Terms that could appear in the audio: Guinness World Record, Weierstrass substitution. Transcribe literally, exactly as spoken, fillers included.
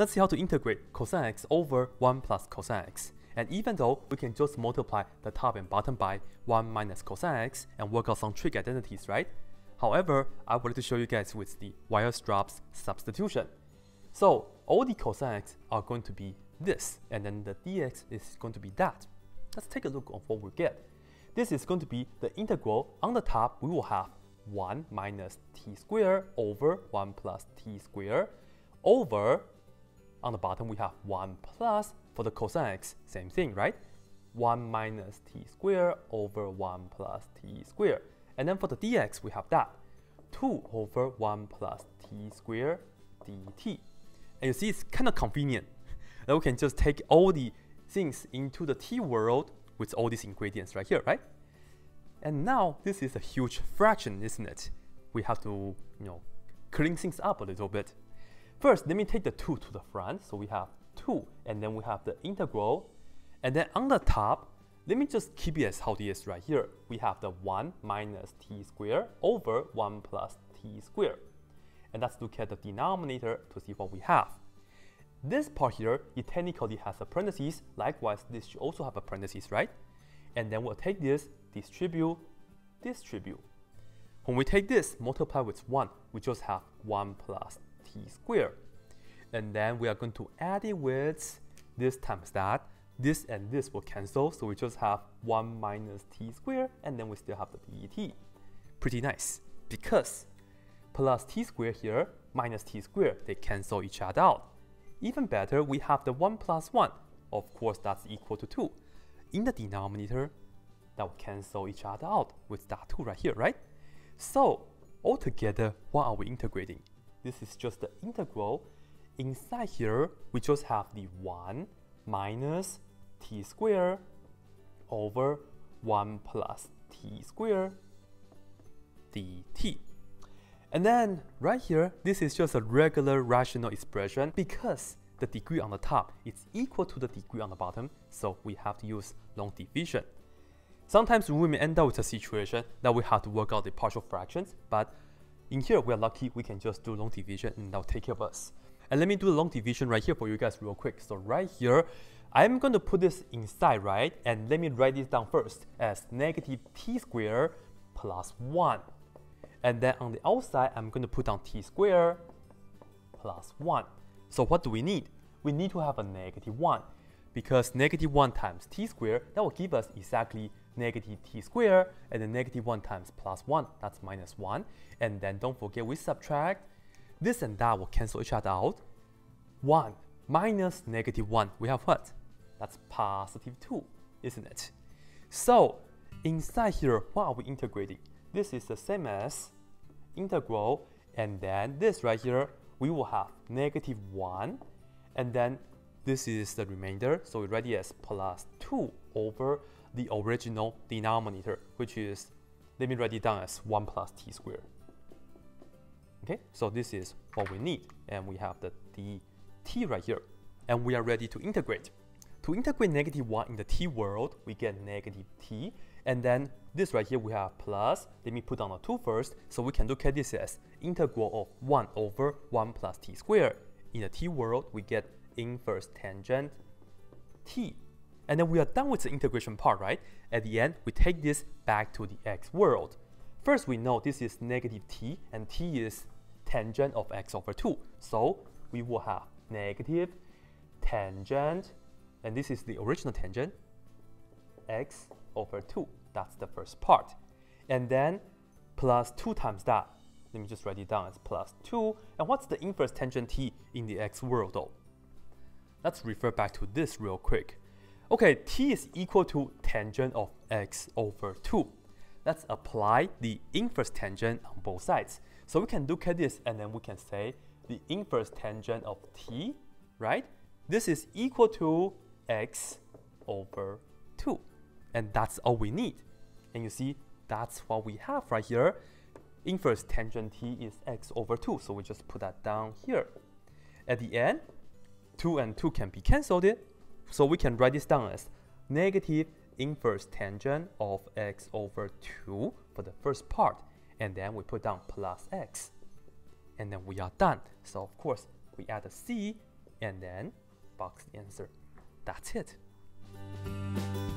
Let's see how to integrate cosine x over one plus cosine x. And even though we can just multiply the top and bottom by one minus cosine x and work out some trig identities, right? However, I wanted to show you guys with the Weierstrass substitution. So all the cosine x are going to be this, and then the dx is going to be that. Let's take a look at what we get. This is going to be the integral. On the top, we will have one minus t squared over one plus t squared over, on the bottom we have one plus, for the cosine x, same thing, right? one minus t squared over one plus t squared. And then for the dx, we have that. two over one plus t squared dt. And you see, it's kind of convenient that we can just take all the things into the t world with all these ingredients right here, right? And now, this is a huge fraction, isn't it? We have to, you know, clean things up a little bit. First, let me take the two to the front, so we have two, and then we have the integral. And then on the top, let me just keep it as how it is right here. We have the one minus t squared over one plus t squared. And let's look at the denominator to see what we have. This part here, it technically has a parenthesis. Likewise, this should also have a parenthesis, right? And then we'll take this, distribute, distribute. When we take this, multiply with one, we just have one plus t squared. And then we are going to add it with this times that. This and this will cancel, so we just have one minus t squared, and then we still have the dt. Pretty nice, because plus t squared here, minus t squared, they cancel each other out. Even better, we have the one plus one. Of course, that's equal to two. In the denominator, that will cancel each other out with that two right here, right? So, altogether, what are we integrating? This is just the integral. Inside here, we just have the one minus t squared over one plus t squared dt. And then, right here, this is just a regular rational expression because the degree on the top is equal to the degree on the bottom, so we have to use long division. Sometimes we may end up with a situation that we have to work out the partial fractions, but in here, we are lucky we can just do long division and that will take care of us. And let me do the long division right here for you guys real quick. So right here, I'm going to put this inside, right? And let me write this down first as negative t squared plus one. And then on the outside, I'm going to put down t squared plus one. So what do we need? We need to have a negative one, because negative one times t squared, that will give us exactly negative t squared, and then negative one times plus one, that's minus one. And then don't forget we subtract. This and that will cancel each other out. one minus negative one, we have what? That's positive two, isn't it? So inside here, what are we integrating? This is the same as integral, and then this right here, we will have negative one, and then this is the remainder, so we write it as plus two over the original denominator, which is, let me write it down as one plus t squared. Okay, so this is what we need, and we have the dt right here, and we are ready to integrate. To integrate negative one in the t world, we get negative t, and then this right here we have plus, let me put down a two first, so we can look at this as integral of one over one plus t squared. In the t world, we get inverse tangent t. And then we are done with the integration part, right? At the end, we take this back to the x world. First, we know this is negative t, and t is tangent of x over two. So we will have negative tangent, and this is the original tangent, x over two. That's the first part. And then plus two times that. Let me just write it down as plus two. And what's the inverse tangent t in the x world though? Let's refer back to this real quick. Okay, t is equal to tangent of x over two. Let's apply the inverse tangent on both sides. So we can look at this and then we can say the inverse tangent of t, right? This is equal to x over two. And that's all we need. And you see, that's what we have right here. Inverse tangent t is x over two, so we just put that down here. At the end, two and two can be cancelled, so we can write this down as negative inverse tangent of x over two for the first part, and then we put down plus x. And then we are done. So of course, we add a c, and then box the answer. That's it.